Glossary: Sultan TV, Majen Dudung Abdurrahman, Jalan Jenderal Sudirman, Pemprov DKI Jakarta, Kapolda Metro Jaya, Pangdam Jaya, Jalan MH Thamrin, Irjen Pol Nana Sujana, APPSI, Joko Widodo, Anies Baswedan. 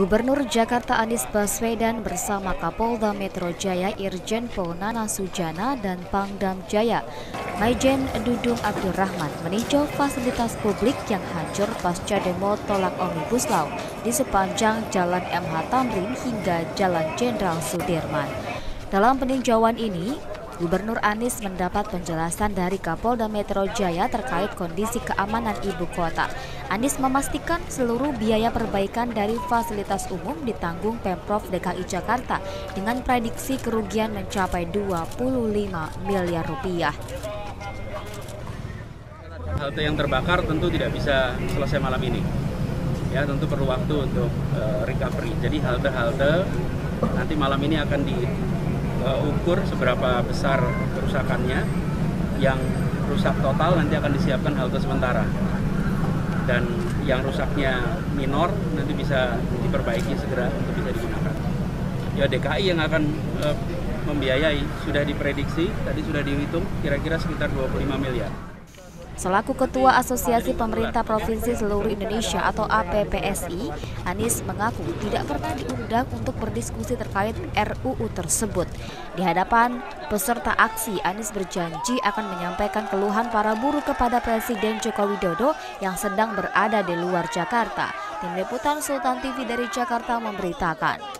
Gubernur Jakarta Anies Baswedan bersama Kapolda Metro Jaya Irjen Pol Nana Sujana dan Pangdam Jaya Majen Dudung Abdurrahman meninjau fasilitas publik yang hancur pasca demo tolak Omnibus Law di sepanjang Jalan MH Thamrin hingga Jalan Jenderal Sudirman. Dalam peninjauan ini, Gubernur Anies mendapat penjelasan dari Kapolda Metro Jaya terkait kondisi keamanan ibu kota. Anies memastikan seluruh biaya perbaikan dari fasilitas umum ditanggung Pemprov DKI Jakarta dengan prediksi kerugian mencapai 25 miliar rupiah. Halte yang terbakar tentu tidak bisa selesai malam ini. Ya, tentu perlu waktu untuk recovery. Jadi halte-halte nanti malam ini akan diukur seberapa besar kerusakannya. Yang rusak total nanti akan disiapkan halte sementara, dan yang rusaknya minor nanti bisa diperbaiki segera untuk bisa digunakan. Ya, DKI yang akan membiayai, sudah diprediksi, tadi sudah dihitung kira-kira sekitar 25 miliar. Selaku Ketua Asosiasi Pemerintah Provinsi Seluruh Indonesia atau APPSI, Anies mengaku tidak pernah diundang untuk berdiskusi terkait RUU tersebut. Di hadapan peserta aksi, Anies berjanji akan menyampaikan keluhan para buruh kepada Presiden Joko Widodo yang sedang berada di luar Jakarta. Tim Liputan Sultan TV dari Jakarta memberitakan.